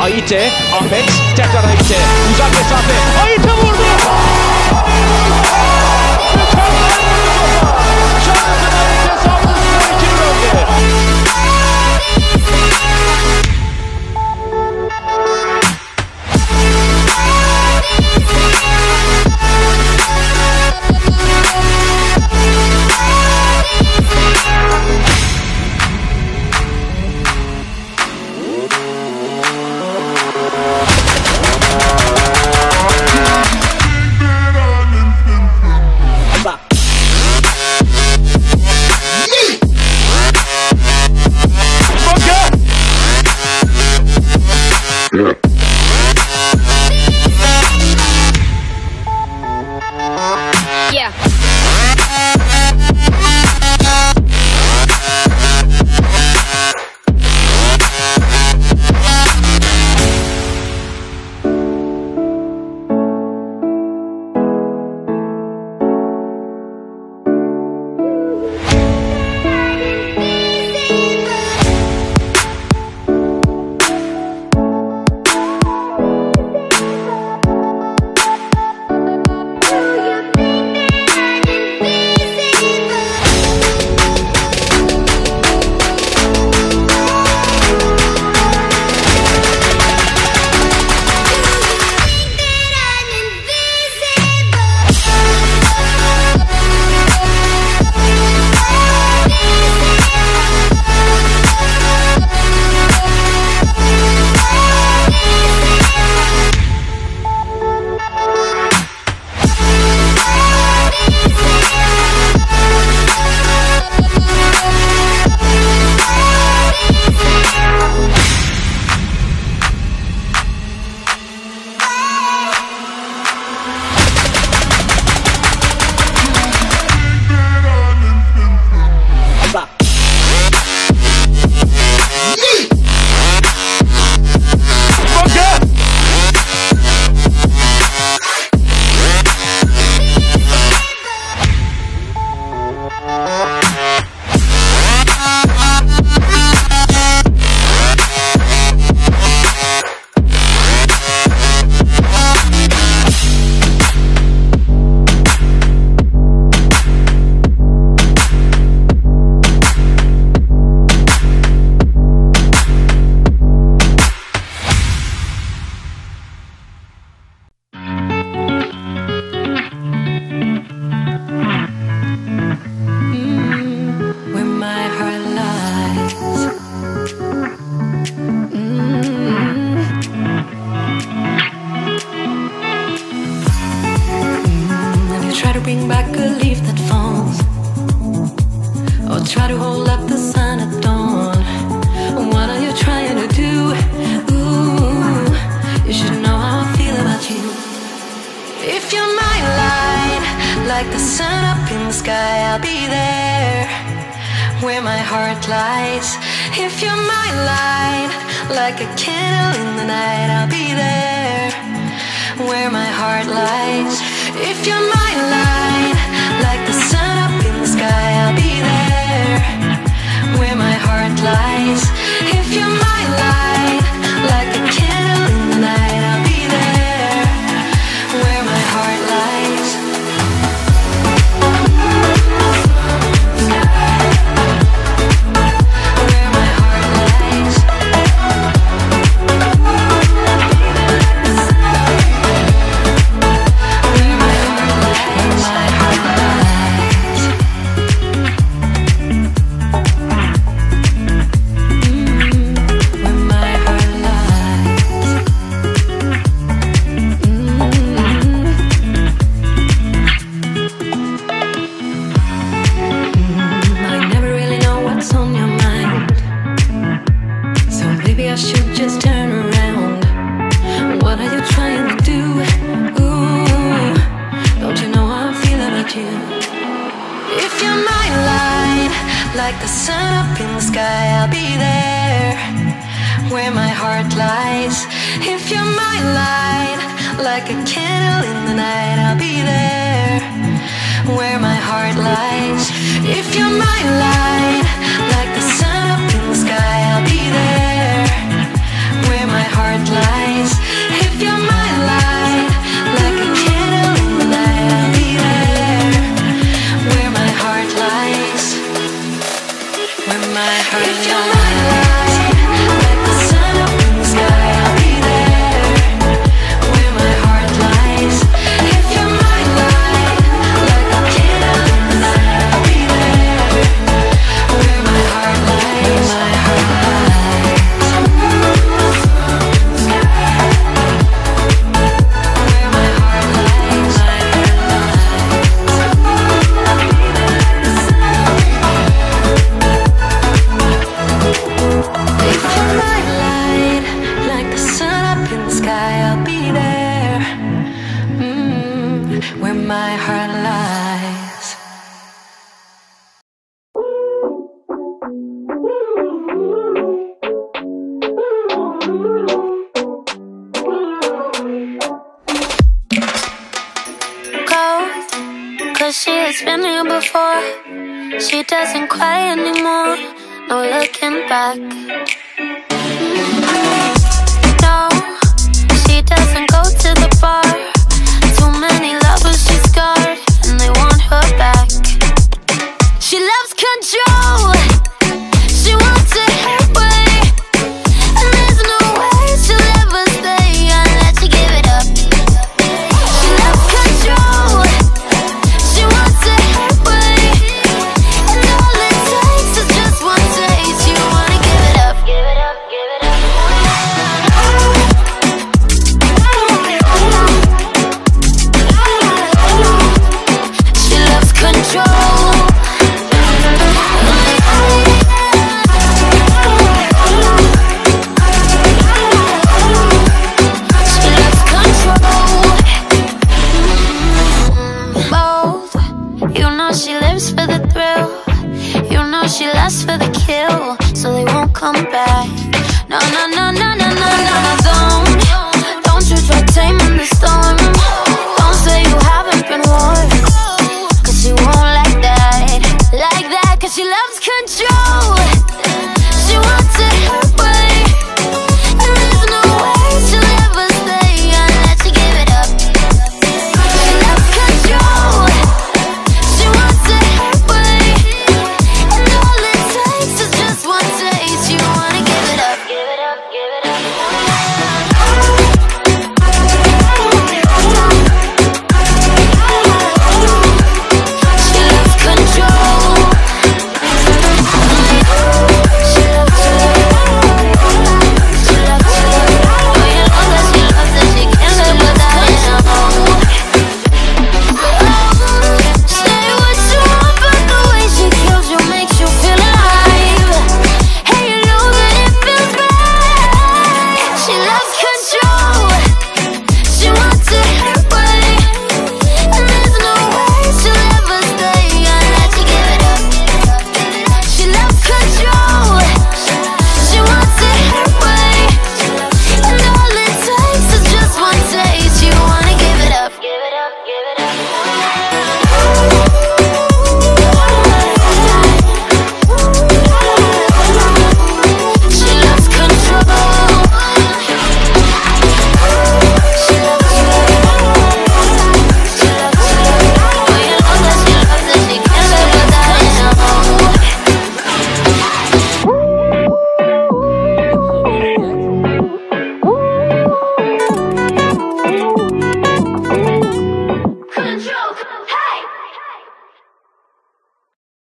Ayite, Ahmet, tekrar Ayite, uzak mesafe, Ayite vurdu! heart lies. If you're my light, like a candle in the night, I'll be there, where my heart lies, where my heart lies. If you're my light, like the sun up in the sky, I'll be there, where my heart lies. If you're my light, like a candle in the night, I'll be there, where my heart lies, my heart lies. Where my heart lies. Cold, 'cause she has been here before. She doesn't cry anymore, no looking back. No, she doesn't go to the bar. Too many lovers she's scarred, and they want her back. She loves control. She wants it her way, and there's no way she'll ever stay unless she give it up. She loves control. She wants it her way, and all it takes is just one taste. You wanna give it up, give it up, give it up. Come back.